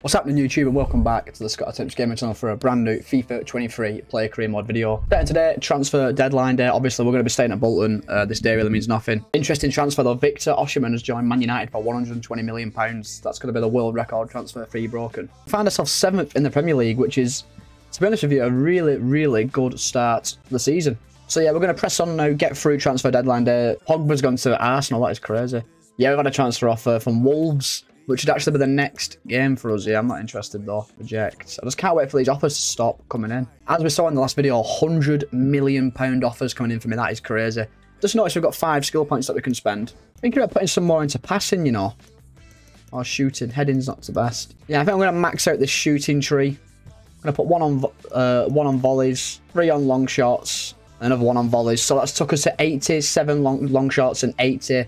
What's happening YouTube, and welcome back to the Scott Attempts Gaming Channel for a brand new FIFA 23 player career mod video. Today, transfer deadline day. Obviously we're going to be staying at Bolton. This day really means nothing. Interesting transfer though, Victor Osimhen has joined Man United for £120 million. That's going to be the world record transfer fee broken. We found ourselves 7th in the Premier League, which is, to be honest with you, a really good start to the season. So yeah, we're going to press on now, get through transfer deadline day. Pogba's gone to Arsenal, that is crazy. Yeah, we've had a transfer offer from Wolves, which would actually be the next game for us. Yeah, I'm not interested though. Reject. I just can't wait for these offers to stop coming in. As we saw in the last video, £100 million offers coming in for me. That is crazy. Just notice we've got 5 skill points that we can spend. Thinking about putting some more into passing, you know. Or shooting. Heading's not the best. Yeah, I think I'm going to max out this shooting tree. I'm going to put one on volleys, 3 on long shots, another 1 on volleys. So that's took us to 87 long shots and 80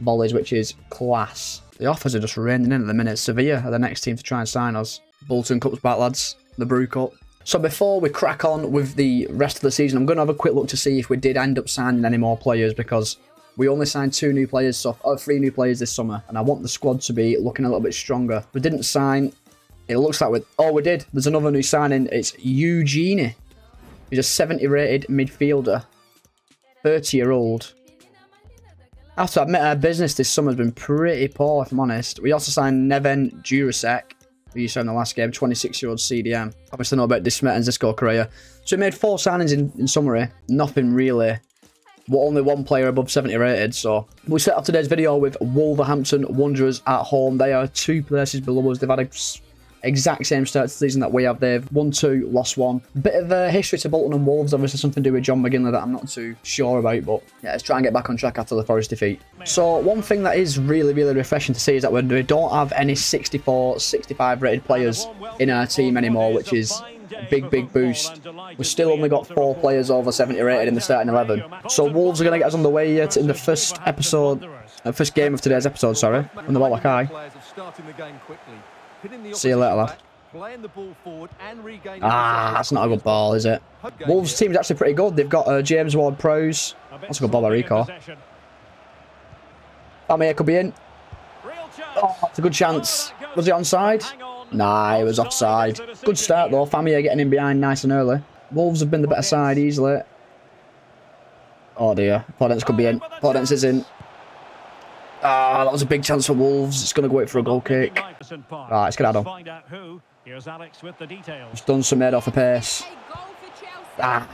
volleys, which is class. The offers are just raining in at the minute. Sevilla are the next team to try and sign us. Bolton Cup's back, lads. The Brew Cup. So before we crack on with the rest of the season, I'm going to have a quick look to see if we did end up signing any more players, because we only signed 2 new players, so 3 new players this summer, and I want the squad to be looking a little bit stronger. We didn't sign. It looks like we... Oh, we did. There's another new signing. It's Eugenie. He's a 70-rated midfielder. 30-year-old. I have to admit, our business this summer has been pretty poor, if I'm honest. We also signed Neven Jurasek, who you saw in the last game, 26-year-old CDM. Obviously know about Desmet and Zisco Correa. So we made 4 signings in summary. Nothing really. We're only 1 player above 70 rated, so. We set up today's video with Wolverhampton Wanderers at home. They are 2 places below us. They've had an exact same start to the season that we have. They've won 2, lost 1. Bit of a history to Bolton and Wolves, obviously something to do with John McGinley that I'm not too sure about, but yeah, let's try and get back on track after the Forest defeat. So one thing that is really refreshing to see is that we don't have any 64, 65 rated players in our team anymore, which is a big boost. We've still only got 4 players over 70 rated in the starting 11. So Wolves are going to get us on the way yet in the first game of today's episode, sorry. On the Warlock Eye. See you later, lad. Ah, that's not a good ball, is it? Wolves' team's actually pretty good. They've got James Ward-Prowse. That's a good ball by Rico. Fameyeh could be in. Oh, that's a good chance. Was he onside? Nah, he was offside. Good start, though. Fameyeh getting in behind nice and early. Wolves have been the better side easily. Oh, dear. Podence could be in. Podence is in. Ah, that was a big chance for Wolves. It's going to go out for a goal kick. Right, let's get that on. He's done some head off a pace. Ah.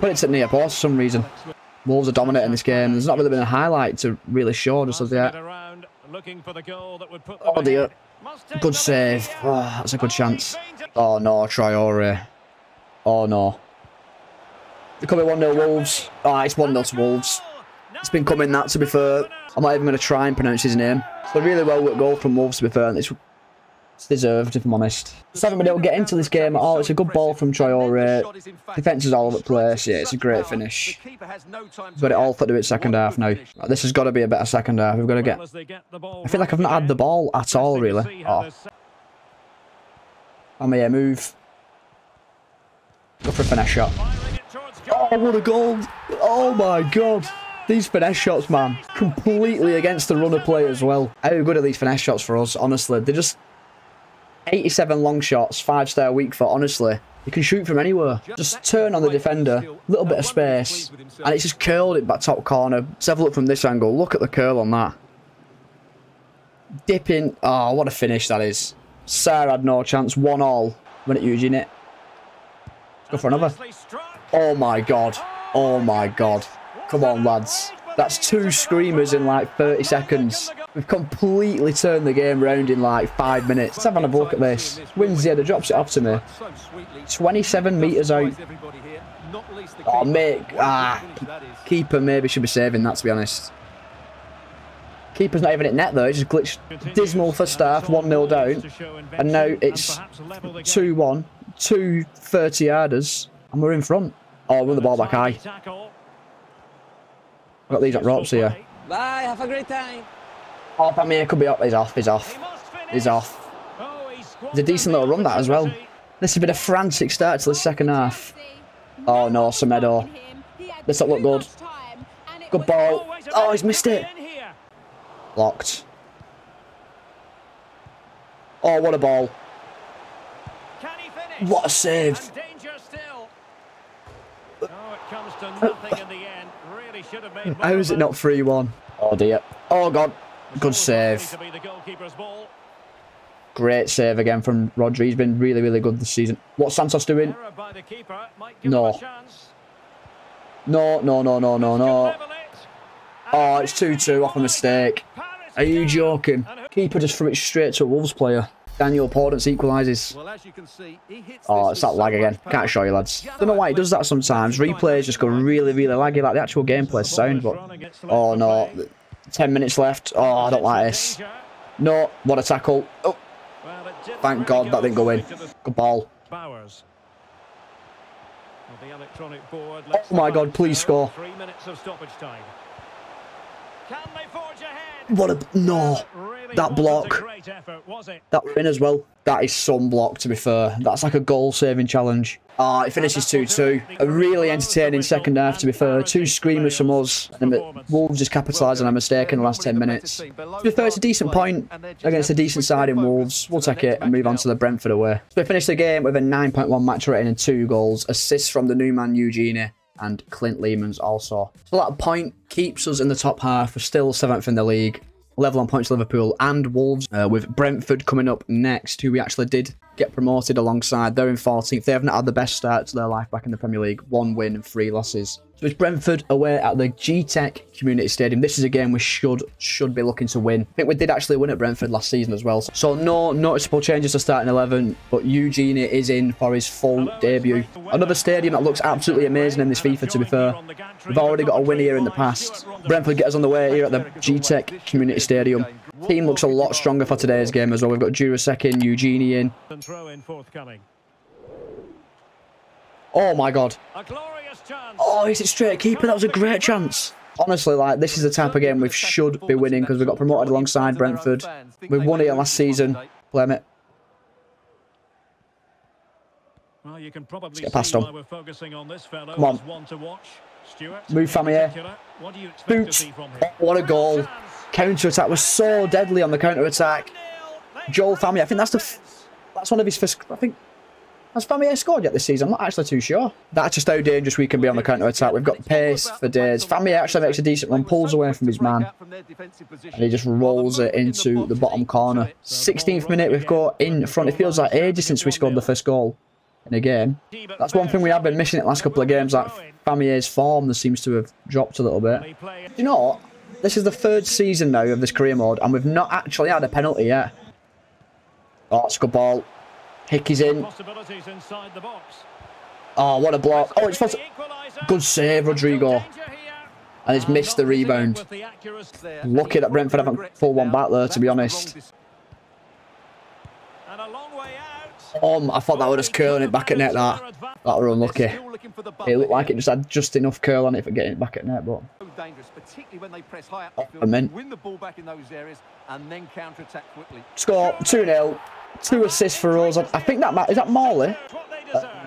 Put it to near post for some reason. Wolves are dominant in this game. There's not really been a highlight to really show just as yet. Oh dear. Good save. Oh, that's a good chance. Oh no, Troy O'Reilly. Oh no. They could be 1-0 Wolves. Ah, it's 1-0 to Wolves. It's been coming that, to be fair. I'm not even going to try and pronounce his name. So really well worked goal from Wolves, to be fair. And it's deserved, if I'm honest. Just haven't been able to get into this game at all. It's a good ball from Troy O'Reilly. Defence is all over the place. Yeah, it's a great finish. Got it all for the second half now. This has got to be a better second half. We've got to get... I feel like I've not had the ball at all, really. Oh. I'm here, move. Go for a finesse shot. Oh, what a goal. Oh, my God. These finesse shots, man. Completely against the run of play as well. How good are these finesse shots for us, honestly? They're just 87 long shots, 5-star weak foot, honestly. You can shoot from anywhere. Just turn on the defender, little bit of space, and it's just curled it back top corner. Let's have a look from this angle. Look at the curl on that. Dipping. Oh, what a finish that is. Sarr had no chance. 1-1. Went at Eugenie. Go for another. Oh, my God. Oh, my God. Come on, lads. That's 2 screamers in like 30 seconds. We've completely turned the game round in like 5 minutes. Let's have a look at this. Wins the header, drops it off to me. 27 metres out. Oh, mate. Ah, keeper maybe should be saving that, to be honest. Keeper's not even at net, though. He just glitched. Dismal first half, 1-0 down. And now it's 2-1. 2 30-yarders. And we're in front. Oh, run the ball back high. I've got these at ropes here. Bye, have a great time. Oh, Fameyeh could be up. He's off, he's off. He's off. It's a decent little run, that, as well. This has been a frantic start to the second half. Oh, no, Semedo. This not look good. Good ball. Oh, he's missed it. Locked. Oh, what a ball. Can he finish? What a save. And danger still. Oh, it comes to nothing in the end. Really should have made. How is it not 3-1? Oh, dear. Oh, God. Good save. Great save again from Rodri. He's been really, really good this season. What's Santos doing? No. No, no, no, no, no, no. Oh, it's 2-2 off a mistake. Are you joking? Keeper just threw it straight to a Wolves player. Daniel Podence equalises. Oh, it's that lag again. Can't show you, lads. Don't know why it does that sometimes. Replays just go really, really laggy, like the actual gameplay sound. But oh, no. 10 minutes left. Oh, I don't like this. No, what a tackle. Oh. Thank God that didn't go in. Good ball. Oh, my God, please score. What a... No. That block. That win as well. That is some block, to be fair. That's like a goal-saving challenge. Ah, it finishes 2-2. A really entertaining second half, to be fair. Two screamers from us. And Wolves just capitalised on a mistake in the last 10 minutes. To be fair, it's a decent point against a decent side in Wolves. We'll take it and move on to the Brentford away. So we finished the game with a 9.1 match rating and 2 goals. Assists from the new man, Eugenie, and Clint Lehman's also. So that point keeps us in the top half. We're still 7th in the league. Level on points Liverpool and Wolves, with Brentford coming up next, who we actually did get promoted alongside. They're in 14th. They haven't had the best start to their life back in the Premier League. 1 win and 3 losses. So it's Brentford away at the G-Tech Community Stadium. This is a game we should be looking to win. I think we did actually win at Brentford last season as well. So no noticeable changes to starting 11, but Eugenie is in for his full debut. Another stadium that looks absolutely amazing in this FIFA, to be fair. We've already got a win here in the past. Brentford get us on the way here at the G-Tech Community Stadium. Team looks a lot stronger for today's game as well. We've got Jurasek in, Eugenie in. Oh my God. Oh, is it straight keeper? That was a great chance. Honestly, like, this is the type of game we should be winning because we got promoted alongside Brentford. We won it last season. Blame it. Let's get past on. Come on. Move Fameyeh. Boots. Oh, what a goal. Counter-attack was so deadly on the counter-attack. Joel Famier. I think that's that's one of his first... I think... Has Fameyeh scored yet this season? I'm not actually too sure. That's just how dangerous we can be on the counter-attack. We've got pace for days. Fameyeh actually makes a decent run, pulls away from his man, and he just rolls it into the bottom corner. 16th minute, we've got in front. It feels like ages since we scored the first goal in a game. That's one thing we have been missing in the last couple of games, like Fameyeh's form that seems to have dropped a little bit. You know what? This is the 3rd season now of this career mode, and we've not actually had a penalty yet. Oh, that's a good ball. Hickey's in. Oh, what a block. Oh, it's good save, Rodrigo. And he's missed the rebound. Lucky that Brentford haven't pulled one back there, to be honest. I thought that would just curl it back at net, that. That were unlucky. It looked like it just had just enough curl on it for getting it back at net, but... I meant... Score, 2-0. 2 assists for us. I think that... Is that Marley?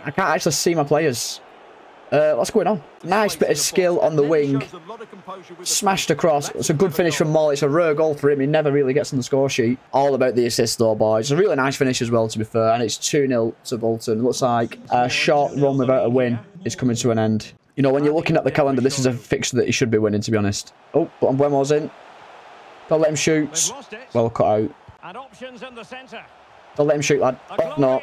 I can't actually see my players. What's going on? Nice bit of skill on the wing. Smashed across. It's a good finish from Marley. It's a rare goal for him. He never really gets on the score sheet. All about the assist though, boys. It's a really nice finish as well, to be fair. And it's 2-0 to Bolton. Looks like a short run without a win is coming to an end. You know, when you're looking at the calendar, this is a fixture that he should be winning, to be honest. Oh, but Mbuemo's in. Don't let him shoot. Well cut out. And options in the centre. Don't let him shoot, lad. Oh, no.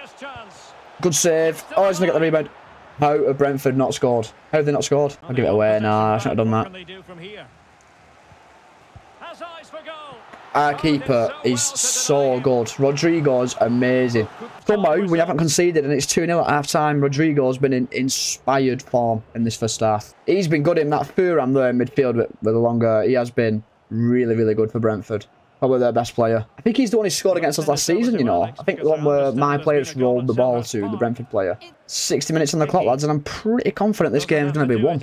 Good save. Oh, he's going to get the rebound. How have Brentford not scored? How have they not scored? I'll give it away. Nah, I shouldn't have done that. Our keeper is so good. Rodrigo's amazing. Somehow, we haven't conceded and it's 2-0 at half-time. Rodrigo's been in inspired form in this first half. He's been good in that Thuram there in midfield with a longer. He has been really, really good for Brentford. Probably their best player. I think he's the one who scored against us last season, you know. I think the one where my players rolled the ball to the Brentford player. 60 minutes on the clock, lads, and I'm pretty confident this game's going to be won.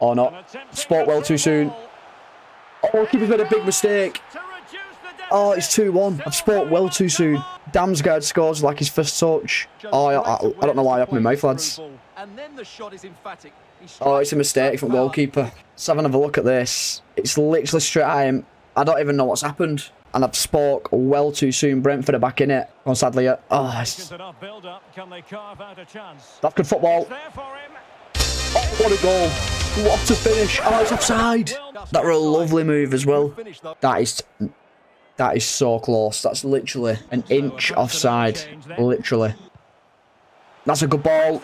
Or not. Sport well too soon. Oh, keeper's made a big mistake. Oh, it's 2-1. I've sport well too soon. Damsgaard scores like his first touch. Oh, I don't know why I opened my mouth, lads. Oh, it's a mistake from goalkeeper. Let's have another look at this. It's literally straight at him. I don't even know what's happened. and I've spoke well too soon. Brentford are back in it. Oh, sadly, oh, it's... That's good football. Oh, what a goal. What a finish. Oh, it's offside. That were a lovely move as well. That is so close. That's literally an inch offside. Literally. That's a good ball.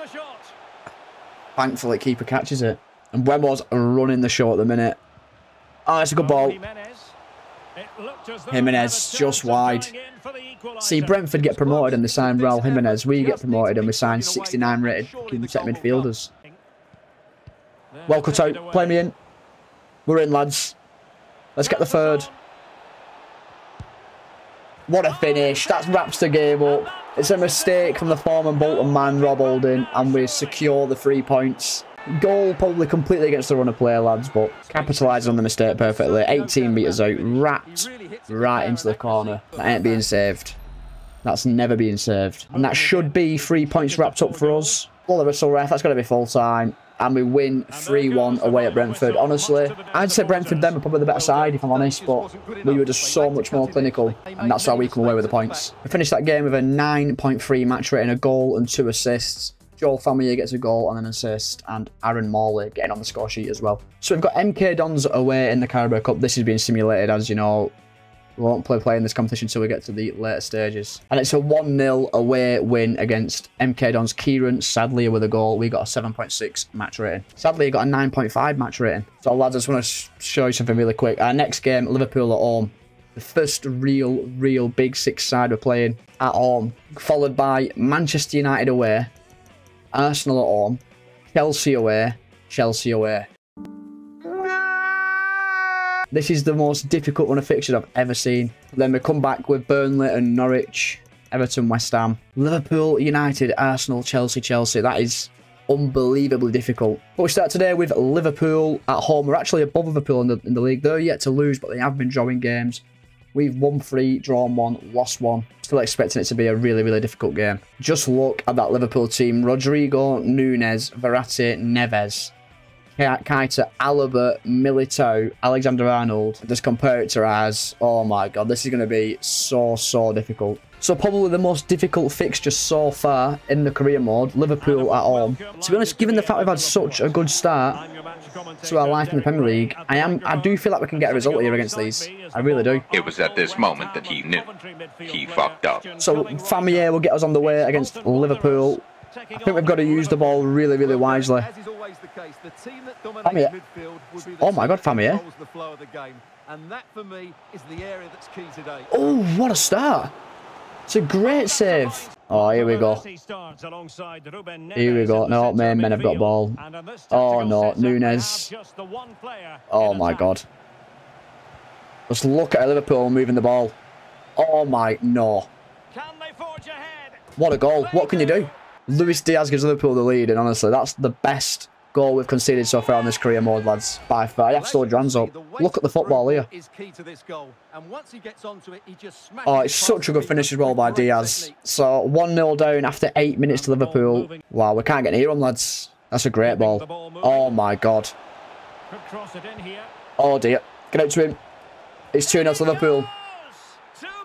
Thankfully, keeper catches it. And Wemo's running the show at the minute. Oh, it's a good ball. Jimenez just wide. See, Brentford get promoted and they sign Raul Jimenez. We get promoted and we sign 69 rated set midfielders. Well cut out. Play me in. We're in, lads. Let's get the third. What a finish. That wraps the game up. It's a mistake from the former Bolton man, Rob Holding, and we secure the 3 points. Goal probably completely against the runner player, lads, but capitalised on the mistake perfectly. 18 metres out, wrapped right into the corner. That ain't being saved. That's never being saved. And that should be 3 points wrapped up for us. Well, the whistle ref, that's got to be full time. And we win 3-1 away at Brentford. Honestly, I'd say Brentford then were probably the better side, if I'm honest, but we were just so much more clinical, and that's how we come away with the points. We finished that game with a 9.3 match rating, a goal and 2 assists. Joel Famier gets a goal and an assist, and Aaron Morley getting on the score sheet as well. So we've got MK Dons away in the Carabao Cup. This is being simulated, as you know. We won't play in this competition until we get to the later stages. And it's a 1-0 away win against MK Dons. Kieran, sadly, with a goal. We got a 7.6 match rating. Sadly, he got a 9.5 match rating. So, lads, I just want to show you something really quick. Our next game, Liverpool at home. The first real big six side we're playing at home. Followed by Manchester United away. Arsenal at home. Chelsea away. Chelsea away. This is the most difficult run of fixtures I've ever seen. Then we come back with Burnley and Norwich, Everton, West Ham, Liverpool, United, Arsenal, Chelsea, Chelsea. That is unbelievably difficult. But we start today with Liverpool at home. We're actually above Liverpool in the league. They're yet to lose, but they have been drawing games. We've won 3, drawn 1, lost 1. Still expecting it to be a really difficult game. Just look at that Liverpool team. Rodrigo, Núñez, Verratti, Neves. Keita, Alaba, Militao, Alexander-Arnold. Just compare it to ours. Oh my god, this is going to be so difficult. So probably the most difficult fixture so far in the career mode, Liverpool at home. To be honest, given the fact we've had such a good start to our life in the Premier League, I do feel like we can get a result here against these. I really do. It was at this moment that he knew. He fucked up. So Fameyeh will get us on the way against Liverpool. I think we've got to use the ball really wisely. Fameyeh. Oh my god, Fameyeh. Oh, what a start. It's a great save. Oh, here we go. Here we go. No, men have got ball. Oh no, Núñez. Oh my god. Let's look at Liverpool moving the ball. Oh my, no. What a goal. What can you do? Luis Diaz gives Liverpool the lead, and honestly, that's the best goal we've conceded so far on this career mode, lads, by far. I have slowed your hands up. Look at the football here. Oh, it's such a good finish as well by Diaz. So, 1-0 down after 8 minutes to Liverpool. Wow, we can't get near him, lads. That's a great ball. Oh, my God. Oh, dear. Get out to him. It's 2-0 to Liverpool.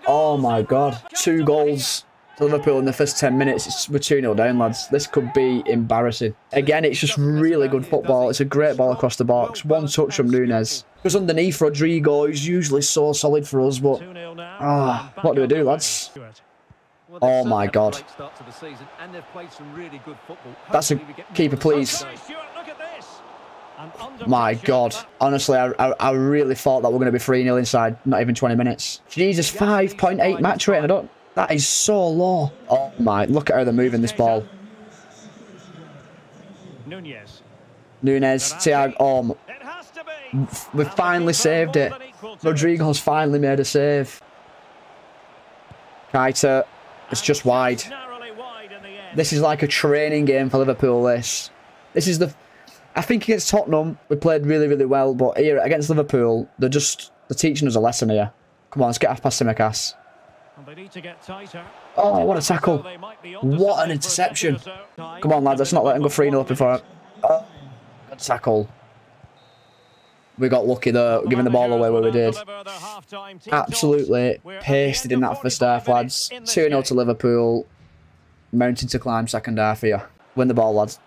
Oh, my God. 2 goals. Liverpool in the first 10 minutes. We're 2-0 down, lads. This could be embarrassing. Again, it's just really good football. It's a great ball across the box. One touch from Núñez. Goes underneath Rodrigo, who's usually so solid for us, but... Ah, what do we do, lads? Oh, my God. That's a keeper, please. My God. Honestly, I really thought that we're going to be 3-0 inside not even 20 minutes. Jesus, 5.8 match rating. That is so low. Oh my, look at how they're moving this ball. Núñez. Thiago. Oh, we've finally saved it. Rodrigo's finally made a save. Keita. It's just wide. This is like a training game for Liverpool, this. This is the... I think against Tottenham, we played really well, but here against Liverpool, they're teaching us a lesson here. Come on, let's get half past Tsimikas. They need to get tighter. Oh, what a tackle. What an interception. Come on, lads. Let's not let him go 3-0 up before it. Good tackle. We got lucky though, giving the ball away where we did. Absolutely pasted in that first half, lads. 2-0 to Liverpool. Mountain to climb second half here. Win the ball, lads.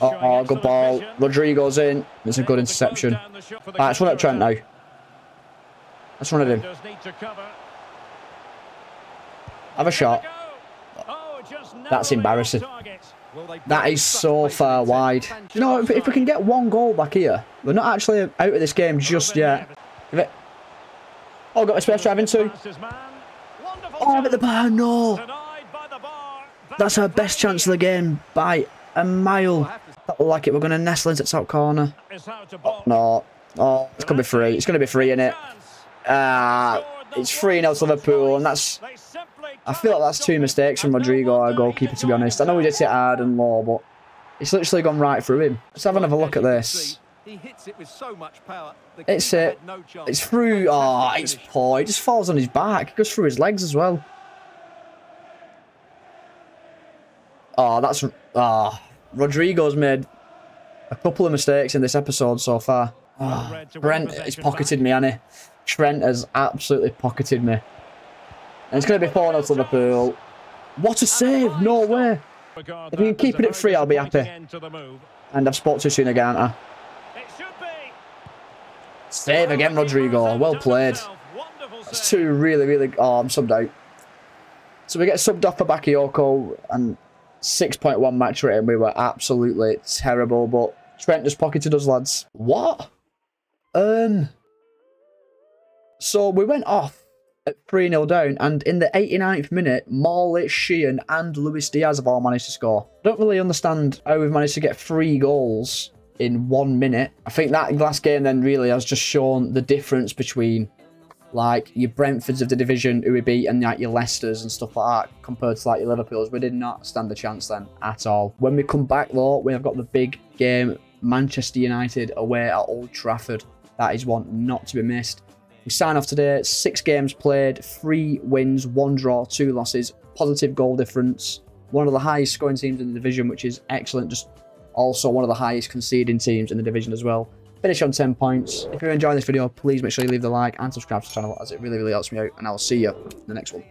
Oh, good ball. Rodrigo's in. It's a good interception. Right, let's run at Trent now. Let's run at him. Have a shot. That's embarrassing. That is so far wide. You know, if we can get one goal back here, we're not actually out of this game just yet. Give it. Oh, got a space drive into. Oh, I'm at the bar. No. That's our best chance of the game by a mile. That looked like it. We're going to nestle into the top corner. Oh, no. Oh, it's going to be free. It's going to be free, innit? It's 3-0 to Liverpool, and that's... I feel like that's two mistakes from Rodrigo, our goalkeeper, to be honest. I know we did hit hard and low, but it's literally gone right through him. Let's have another look at this. It's it. It's through. Oh, it's poor. It just falls on his back. It goes through his legs as well. Oh, that's... Oh, Rodrigo's made a couple of mistakes in this episode so far. Oh, Brent has pocketed me, hasn't he? Trent has absolutely pocketed me. And it's going to be 4-0 to Liverpool. What a save! No way! If we can keep it at 3, I'll be happy. And I've spotted too soon again, haven't I? Save again, Rodrigo. Well played. That's two really, really... Oh, I'm subbed out. So we get subbed off for Bakayoko and 6.1 match rating. We were absolutely terrible, but Trent just pocketed us, lads. What? So we went off at 3-0 down, and in the 89th minute, Marley, Sheehan and Luis Diaz have all managed to score. I don't really understand how we've managed to get 3 goals in 1 minute. I think that last game then really has just shown the difference between like your Brentfords of the division who we beat and like your Leicesters and stuff like that compared to like your Liverpools. We did not stand a chance then at all. When we come back though, we have got the big game, Manchester United away at Old Trafford. That is one not to be missed. We sign off today, 6 games played, 3 wins, 1 draw, 2 losses, positive goal difference. One of the highest scoring teams in the division, which is excellent. Just also one of the highest conceding teams in the division as well. Finish on 10 points. If you're enjoying this video, please make sure you leave the like and subscribe to the channel as it really, really helps me out. And I'll see you in the next one.